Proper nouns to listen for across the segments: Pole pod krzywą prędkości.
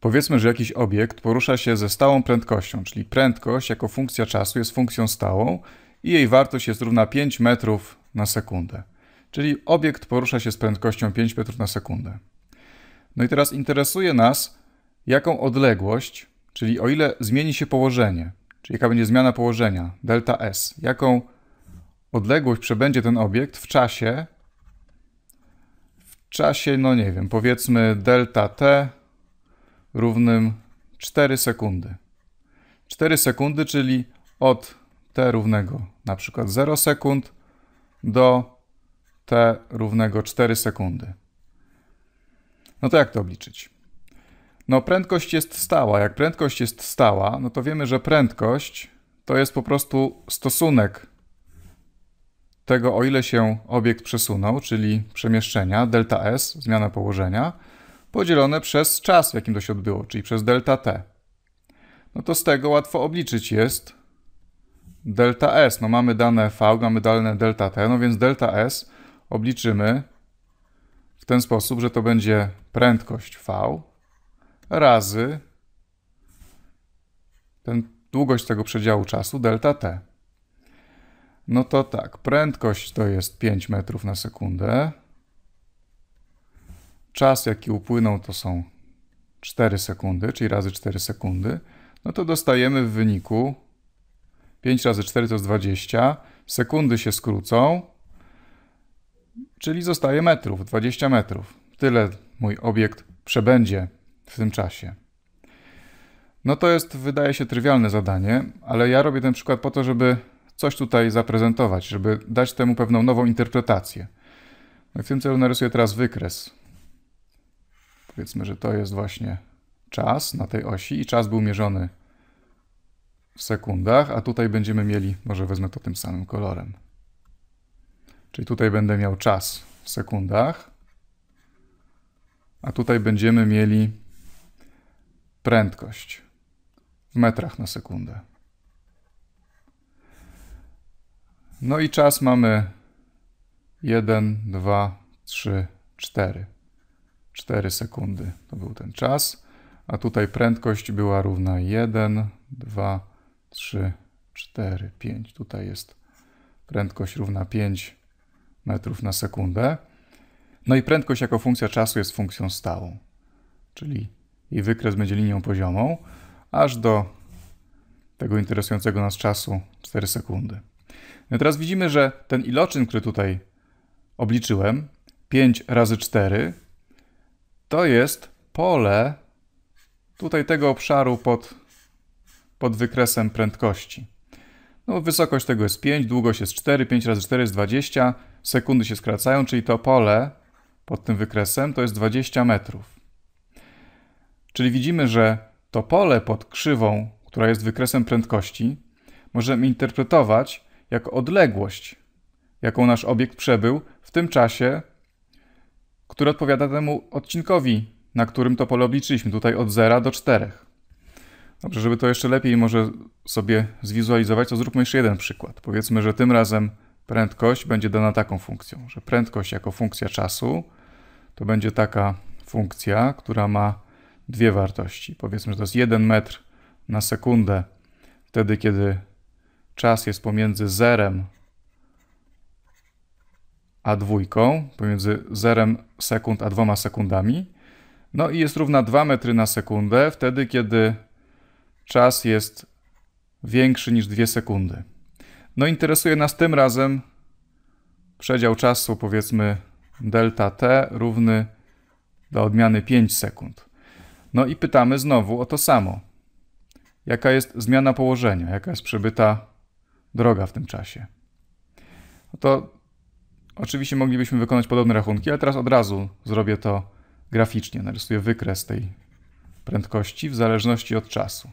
Powiedzmy, że jakiś obiekt porusza się ze stałą prędkością, czyli prędkość jako funkcja czasu jest funkcją stałą i jej wartość jest równa 5 metrów na sekundę. Czyli obiekt porusza się z prędkością 5 metrów na sekundę. No i teraz interesuje nas, jaką odległość, czyli o ile zmieni się położenie, czyli jaka będzie zmiana położenia, delta S, jaką odległość przebędzie ten obiekt w czasie, no nie wiem, powiedzmy delta T równym 4 sekundy. 4 sekundy, czyli od T równego na przykład 0 sekund do T równego 4 sekundy. No to jak to obliczyć? No prędkość jest stała. Jak prędkość jest stała, no to wiemy, że prędkość to jest po prostu stosunek tego, o ile się obiekt przesunął, czyli przemieszczenia, delta S, zmiana położenia, podzielone przez czas, w jakim to się odbyło, czyli przez delta T. No to z tego łatwo obliczyć jest delta S. No mamy dane V, mamy dane delta T, no więc delta S obliczymy w ten sposób, że to będzie prędkość V razy długość tego przedziału czasu, delta T. No to tak, prędkość to jest 5 metrów na sekundę. Czas, jaki upłynął, to są 4 sekundy, czyli razy 4 sekundy. No to dostajemy w wyniku 5 razy 4 to jest 20. Sekundy się skrócą, czyli zostaje metrów, 20 metrów. Tyle mój obiekt przebędzie w tym czasie. No to jest, wydaje się, trywialne zadanie, ale ja robię ten przykład po to, żeby coś tutaj zaprezentować, żeby dać temu pewną nową interpretację. No i w tym celu narysuję teraz wykres. Powiedzmy, że to jest właśnie czas na tej osi i czas był mierzony w sekundach, a tutaj będziemy mieli, może wezmę to tym samym kolorem. Czyli tutaj będę miał czas w sekundach, a tutaj będziemy mieli prędkość w metrach na sekundę. No i czas mamy 1, 2, 3, 4. 4 sekundy to był ten czas, a tutaj prędkość była równa 1, 2, 3, 4, 5. Tutaj jest prędkość równa 5 metrów na sekundę. No i prędkość jako funkcja czasu jest funkcją stałą, czyli jej wykres będzie linią poziomą, aż do tego interesującego nas czasu 4 sekundy. No teraz widzimy, że ten iloczyn, który tutaj obliczyłem, 5 razy 4, to jest pole tutaj tego obszaru pod wykresem prędkości. No, wysokość tego jest 5, długość jest 4, 5 razy 4 jest 20, sekundy się skracają, czyli to pole pod tym wykresem to jest 20 metrów. Czyli widzimy, że to pole pod krzywą, która jest wykresem prędkości, możemy interpretować jako odległość, jaką nasz obiekt przebył w tym czasie, który odpowiada temu odcinkowi, na którym to pole obliczyliśmy, tutaj od 0 do 4. Dobrze, żeby to jeszcze lepiej może sobie zwizualizować, to zróbmy jeszcze jeden przykład. Powiedzmy, że tym razem prędkość będzie dana taką funkcją, że prędkość jako funkcja czasu to będzie taka funkcja, która ma dwie wartości. Powiedzmy, że to jest 1 metr na sekundę, wtedy kiedy czas jest pomiędzy 0 a 2, pomiędzy 0 sekund a 2 sekundami. No i jest równa 2 metry na sekundę, wtedy kiedy czas jest większy niż 2 sekundy. No interesuje nas tym razem przedział czasu, powiedzmy delta t równy do odmiany 5 sekund. No i pytamy znowu o to samo. Jaka jest zmiana położenia, jaka jest przebyta droga w tym czasie. No to oczywiście moglibyśmy wykonać podobne rachunki, ale teraz od razu zrobię to graficznie. Narysuję wykres tej prędkości w zależności od czasu.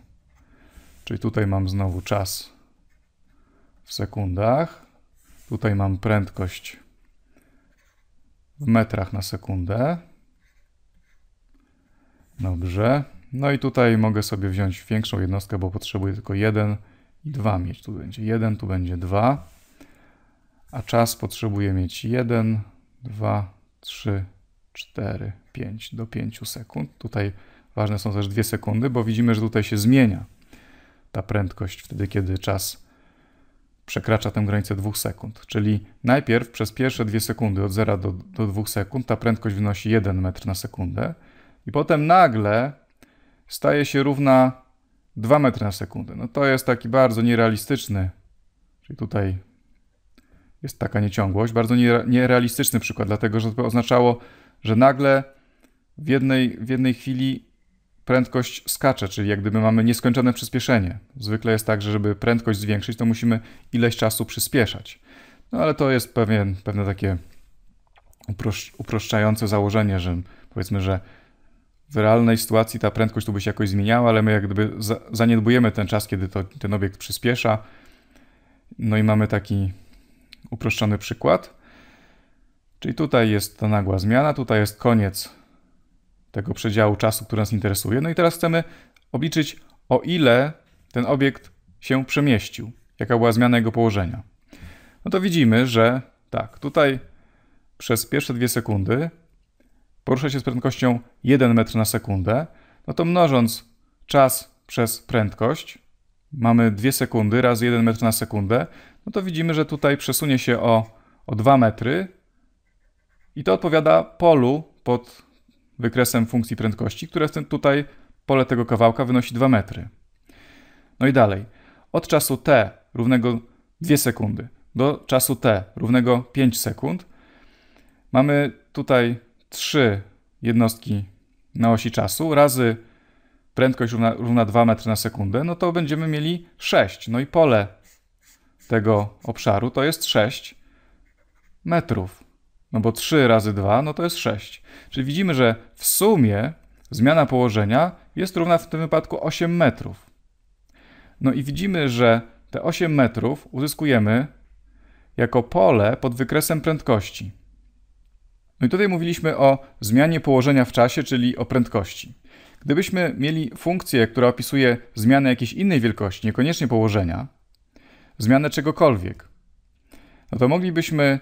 Czyli tutaj mam znowu czas w sekundach, tutaj mam prędkość w metrach na sekundę. Dobrze. No i tutaj mogę sobie wziąć większą jednostkę, bo potrzebuję tylko 1 i 2 mieć. Tu będzie 1, tu będzie 2. A czas potrzebuję mieć 1, 2, 3, 4, 5 do 5 sekund. Tutaj Ważne są też 2 sekundy, bo widzimy, że tutaj się zmienia ta prędkość wtedy, kiedy czas przekracza tę granicę 2 sekund. Czyli najpierw przez pierwsze 2 sekundy od 0 do 2 sekund ta prędkość wynosi 1 metr na sekundę i potem nagle staje się równa 2 metry na sekundę. No to jest taki bardzo nierealistyczny, czyli tutaj jest taka nieciągłość, bardzo nierealistyczny przykład, dlatego że to oznaczało, że nagle w jednej chwili prędkość skacze, czyli jak gdyby mamy nieskończone przyspieszenie. Zwykle jest tak, że żeby prędkość zwiększyć, to musimy ileś czasu przyspieszać. No ale to jest pewne takie uproszczające założenie, że powiedzmy, że w realnej sytuacji ta prędkość tu by się jakoś zmieniała, ale my jak gdyby zaniedbujemy ten czas, kiedy ten obiekt przyspiesza. No i mamy taki uproszczony przykład. Czyli tutaj jest ta nagła zmiana, tutaj jest koniec tego przedziału czasu, który nas interesuje. No i teraz chcemy obliczyć, o ile ten obiekt się przemieścił, jaka była zmiana jego położenia. No to widzimy, że tak, tutaj przez pierwsze 2 sekundy porusza się z prędkością 1 metr na sekundę, no to mnożąc czas przez prędkość, mamy 2 sekundy razy 1 metr na sekundę, no to widzimy, że tutaj przesunie się o 2 metry i to odpowiada polu pod wykresem funkcji prędkości, które tutaj pole tego kawałka wynosi 2 metry. No i dalej. Od czasu t równego 2 sekundy do czasu t równego 5 sekund mamy tutaj 3 jednostki na osi czasu razy prędkość równa 2 metry na sekundę, no to będziemy mieli 6. No i pole tego obszaru to jest 6 metrów. No bo 3 razy 2, no to jest 6. Czyli widzimy, że w sumie zmiana położenia jest równa w tym wypadku 8 metrów. No i widzimy, że te 8 metrów uzyskujemy jako pole pod wykresem prędkości. No i tutaj mówiliśmy o zmianie położenia w czasie, czyli o prędkości. Gdybyśmy mieli funkcję, która opisuje zmianę jakiejś innej wielkości, niekoniecznie położenia, zmianę czegokolwiek, no to moglibyśmy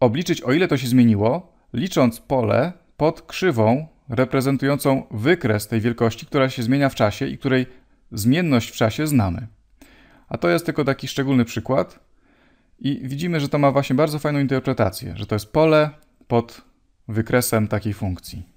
obliczyć, o ile to się zmieniło, licząc pole pod krzywą reprezentującą wykres tej wielkości, która się zmienia w czasie i której zmienność w czasie znamy. A to jest tylko taki szczególny przykład i widzimy, że to ma właśnie bardzo fajną interpretację, że to jest pole pod wykresem takiej funkcji.